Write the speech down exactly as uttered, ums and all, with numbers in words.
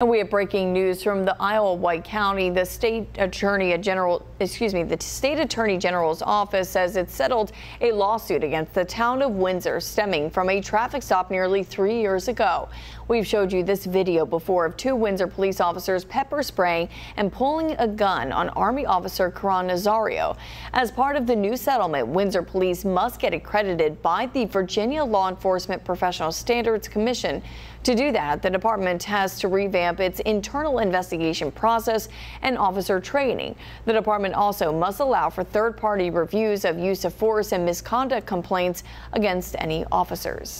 And we have breaking news from the Isle of Wight County. The state attorney general, excuse me, the state attorney general's office says it settled a lawsuit against the town of Windsor stemming from a traffic stop nearly three years ago. We've showed you this video before of two Windsor police officers pepper spraying and pulling a gun on Army officer Karan Nazario. As part of the new settlement, Windsor police must get accredited by the Virginia Law Enforcement Professional Standards Commission. To do that, the department has to revamp its internal investigation process and officer training. The department also must allow for third-party reviews of use of force and misconduct complaints against any officers.